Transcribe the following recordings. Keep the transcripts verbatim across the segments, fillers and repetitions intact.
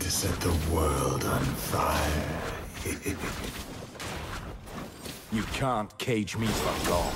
going to set the world on fire. You can't cage me for long.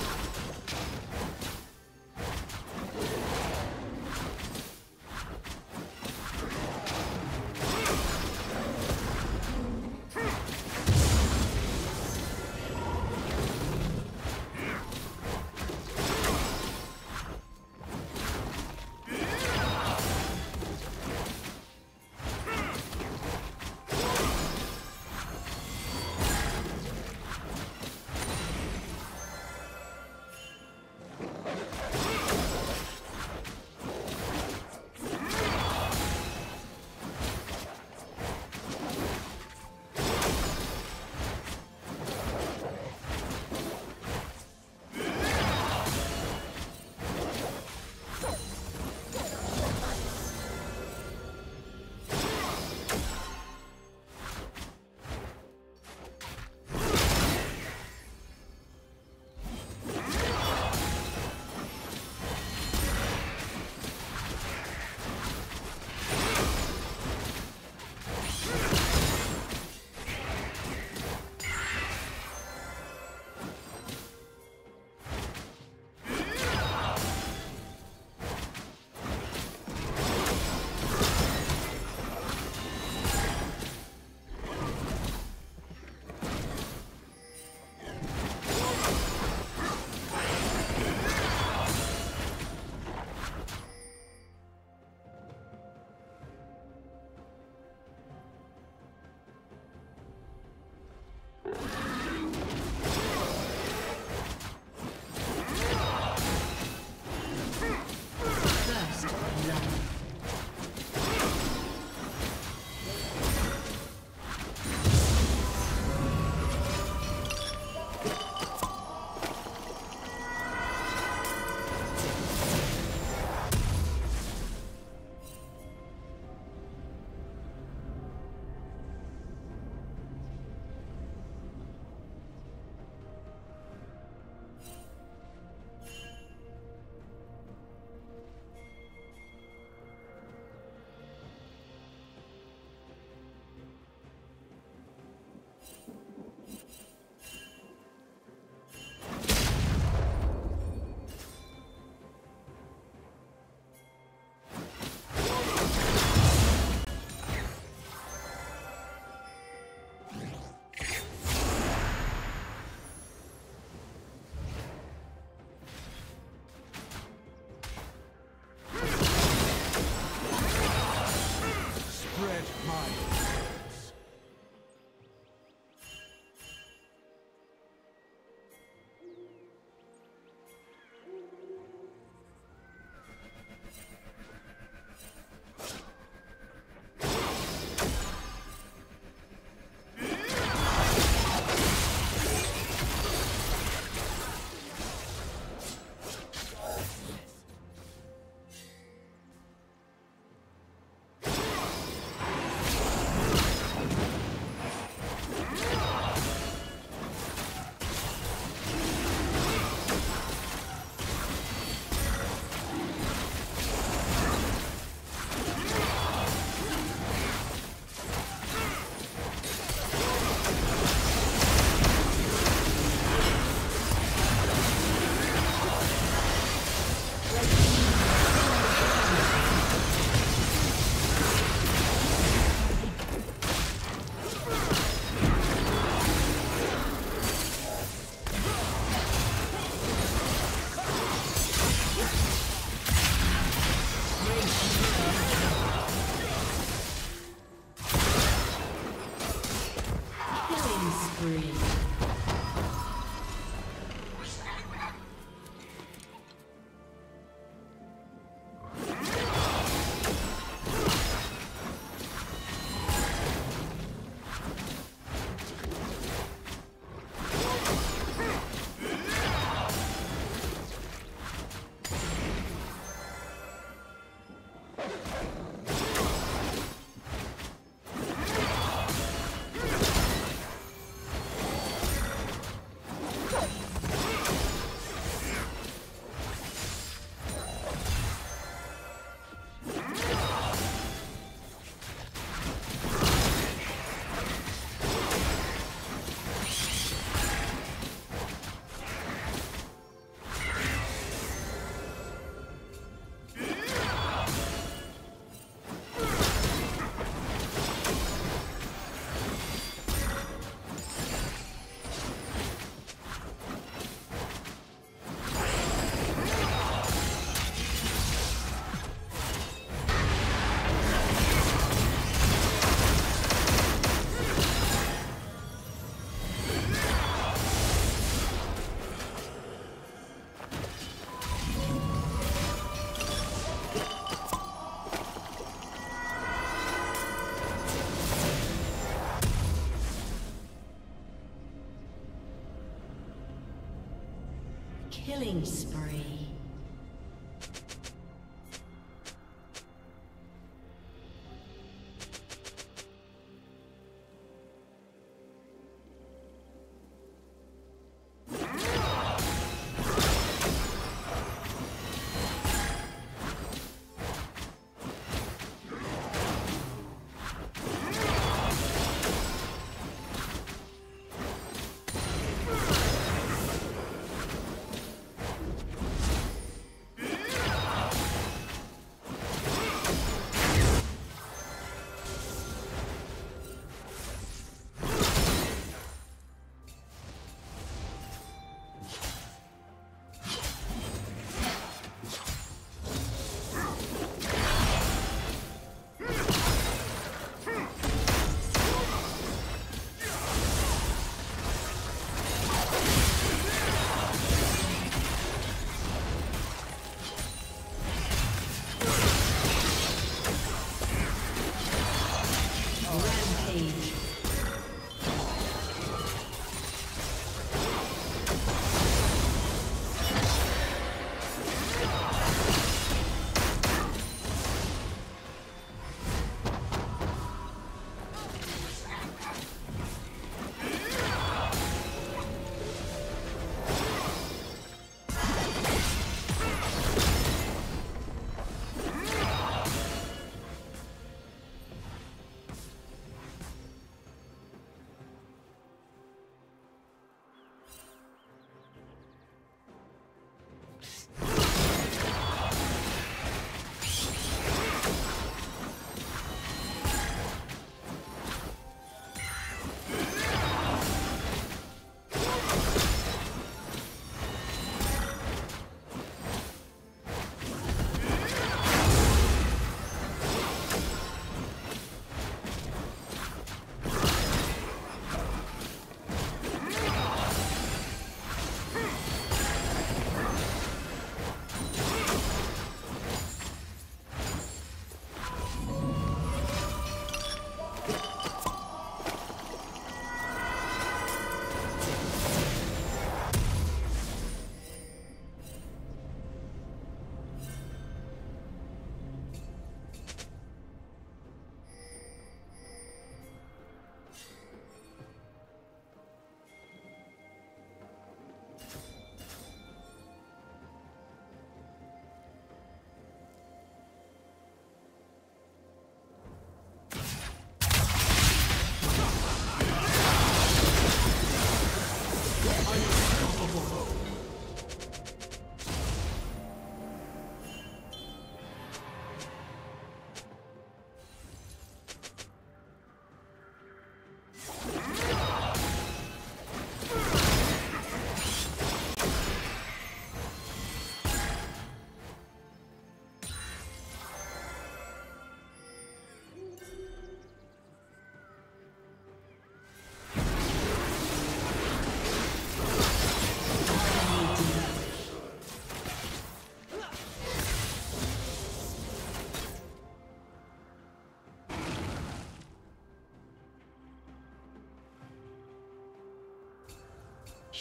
Killing spree.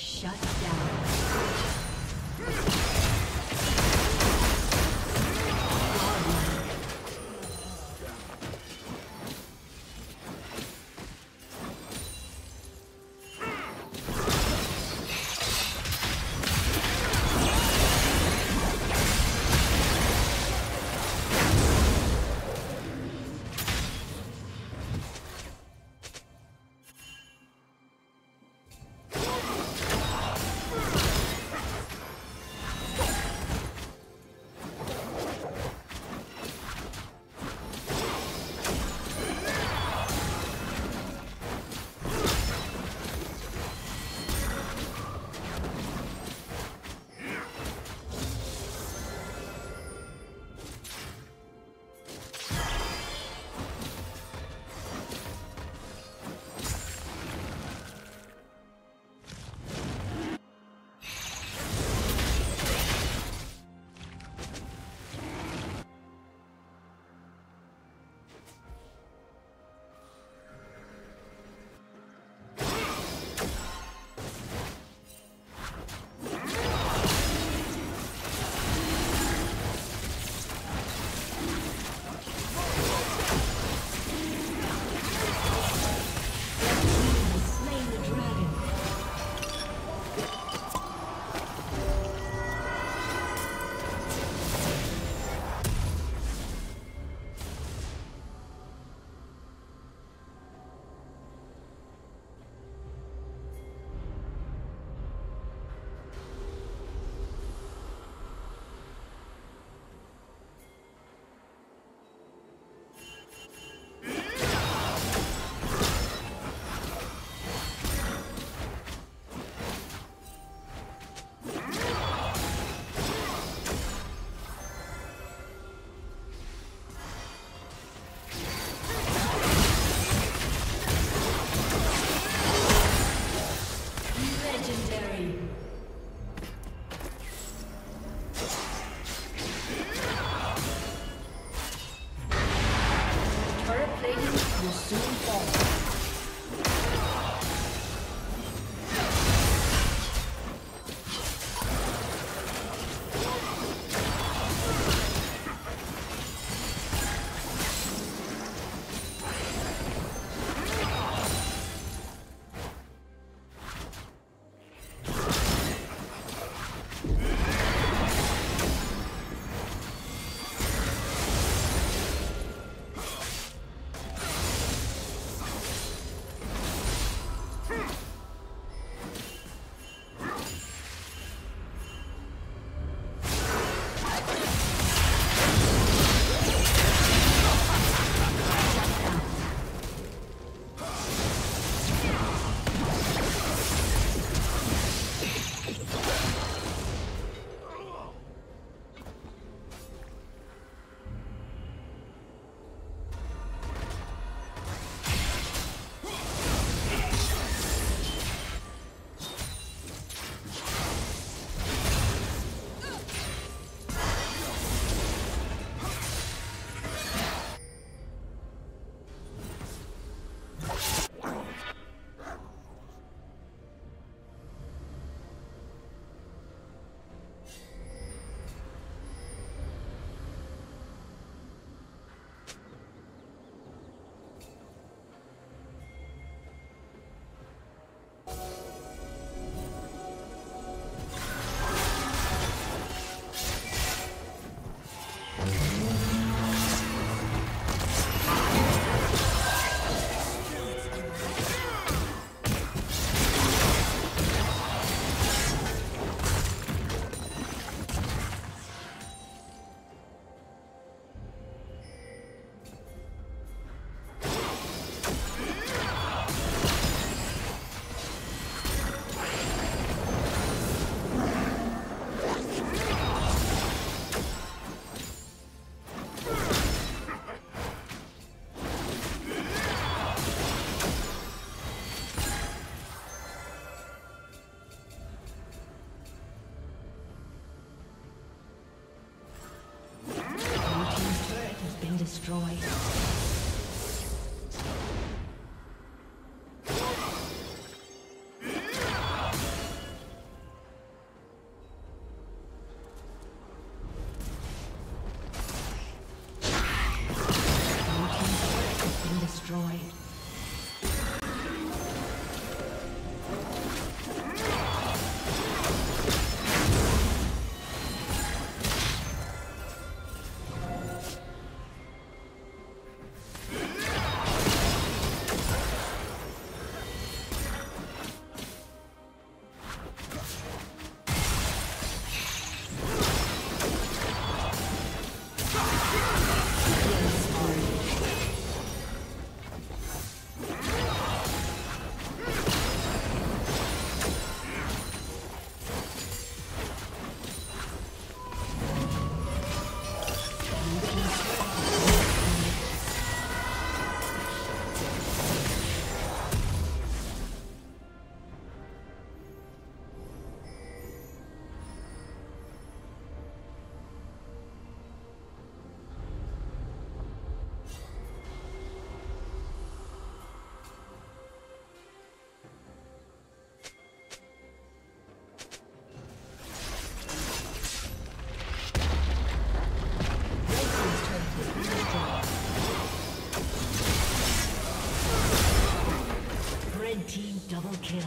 Shut down. Destroyed. Double kill.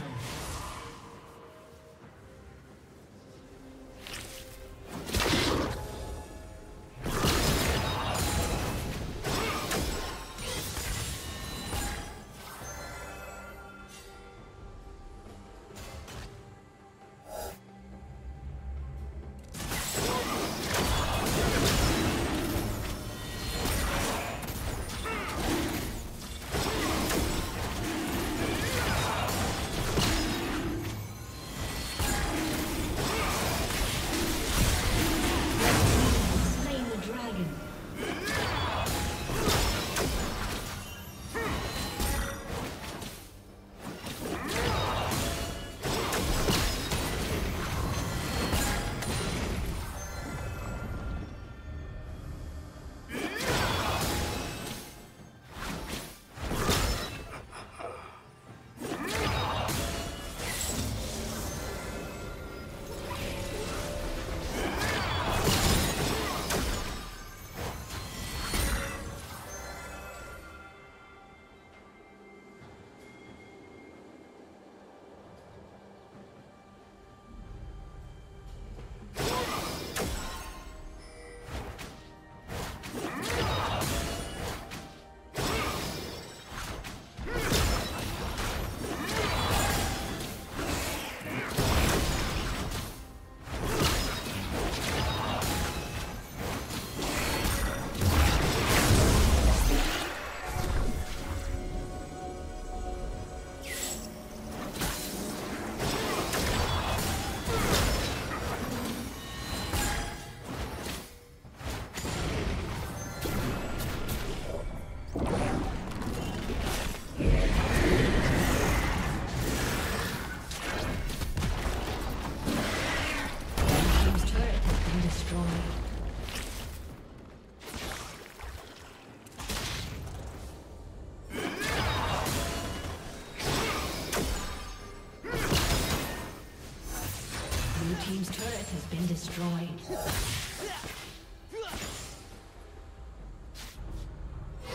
turret has been destroyed.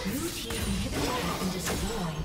Blue team inhibitor has been destroyed.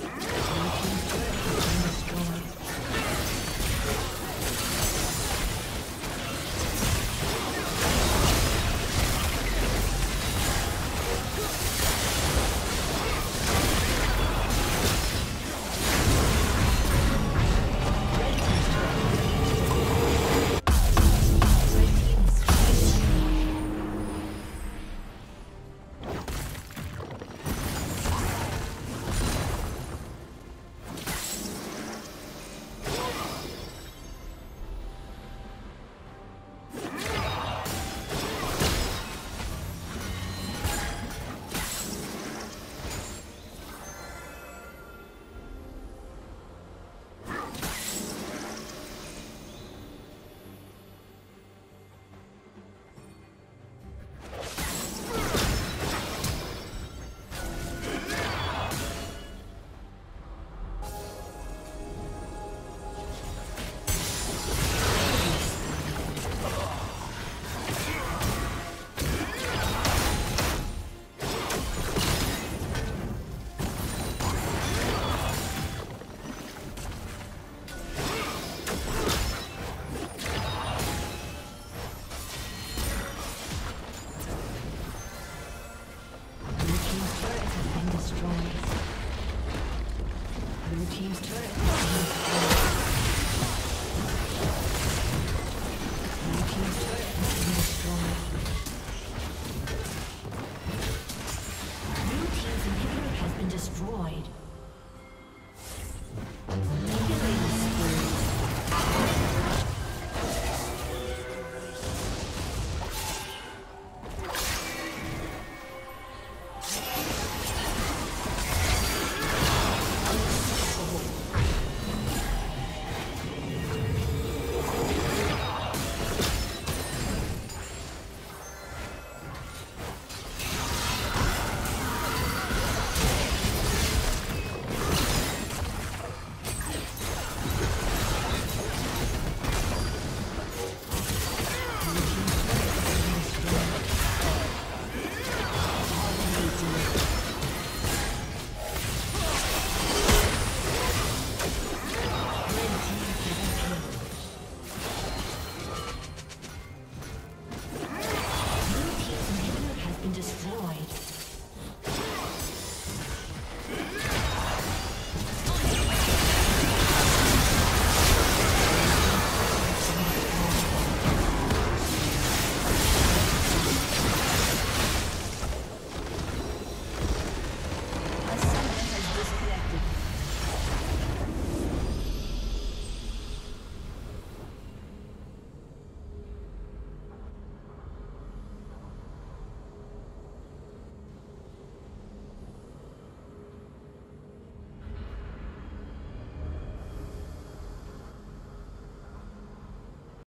Blue team's turret has been destroyed. Blue team's turret.